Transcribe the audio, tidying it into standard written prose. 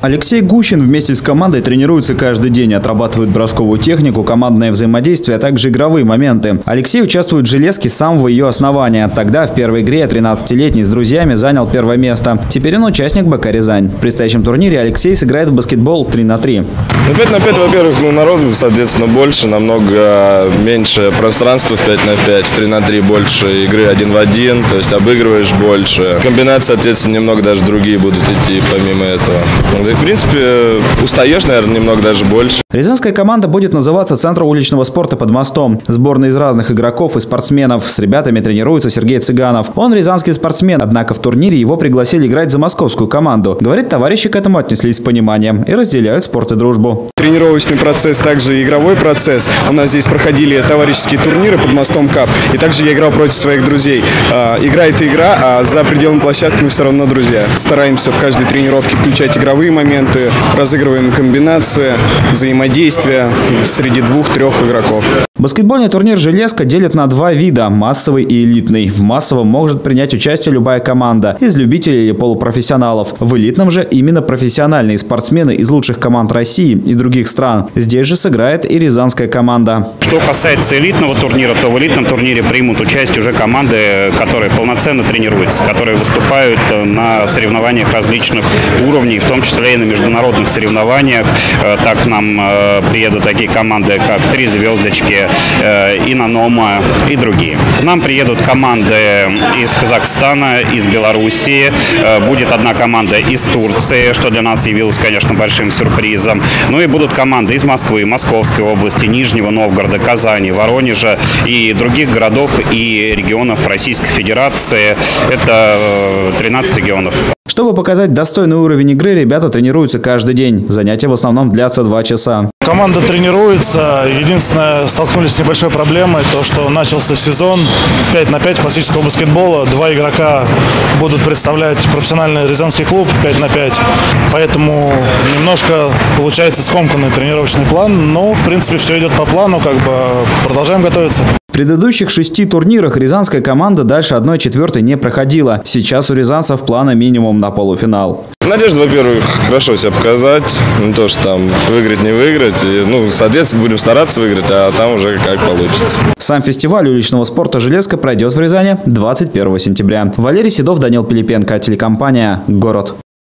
Алексей Гущин вместе с командой тренируется каждый день, отрабатывает бросковую технику, командное взаимодействие, а также игровые моменты. Алексей участвует в «Железке» с самого ее основания. Тогда в первой игре 13-летний с друзьями занял первое место. Теперь он участник БК «Рязань». В предстоящем турнире Алексей сыграет в баскетбол 3 на 3. Ну, 5 на 5, во-первых, народу, соответственно, больше, намного меньше пространства в 5 на 5, в 3 на 3 больше игры 1 в 1, то есть обыгрываешь больше. Комбинации, соответственно, немного даже другие будут идти помимо этого. Да и, в принципе, устаешь, наверное, немного даже больше. Рязанская команда будет называться «Центром уличного спорта под мостом». Сборная из разных игроков и спортсменов. С ребятами тренируется Сергей Цыганов. Он рязанский спортсмен, однако в турнире его пригласили играть за московскую команду. Говорит, товарищи к этому отнеслись с пониманием и разделяют спорт и дружбу. Тренировочный процесс, также игровой процесс. У нас здесь проходили товарищеские турниры под мостом КАП. И также я играл против своих друзей. Играет игра, а за пределами площадки мы все равно друзья. Стараемся в каждой тренировке включать игровые моменты, разыгрываем комбинации, взаимодействия среди 2-3 игроков. Баскетбольный турнир «Железка» делят на 2 вида – массовый и элитный. В массовом может принять участие любая команда из любителей или полупрофессионалов. В элитном же именно профессиональные спортсмены из лучших команд России и других стран. Здесь же сыграет и рязанская команда. Что касается элитного турнира, то в элитном турнире примут участие уже команды, которые полноценно тренируются, которые выступают на соревнованиях различных уровней, в том числе и на международных соревнованиях. Так к нам приедут такие команды, как «Три звездочки», «И на Нома» и другие. К нам приедут команды из Казахстана, из Белоруссии, будет одна команда из Турции, что для нас явилось, конечно, большим сюрпризом. Ну и будут команды из Москвы, Московской области, Нижнего Новгорода, Казани, Воронежа и других городов и регионов Российской Федерации. Это 13 регионов. Чтобы показать достойный уровень игры, ребята тренируются каждый день. Занятия в основном длятся 2 часа. Команда тренируется. Единственное, столкнулись с небольшой проблемой, то что начался сезон 5 на 5 классического баскетбола. 2 игрока будут представлять профессиональный рязанский клуб 5 на 5. Поэтому немножко получается скомканный тренировочный план, но в принципе все идет по плану, как бы продолжаем готовиться. В предыдущих 6 турнирах рязанская команда дальше 1/4 не проходила. Сейчас у рязанцев плана минимум на полуфинал. Надежда, во-первых, хорошо себя показать. Не то, что там выиграть, не выиграть. И, соответственно, будем стараться выиграть, а там уже как получится. Сам фестиваль уличного спорта «Железка» пройдет в Рязани 21 сентября. Валерий Седов, Данил Пилипенко, телекомпания «Город».